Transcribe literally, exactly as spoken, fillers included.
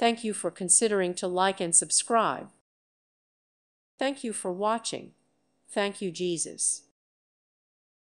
Thank you for considering to like and subscribe. Thank you for watching. Thank you, Jesus.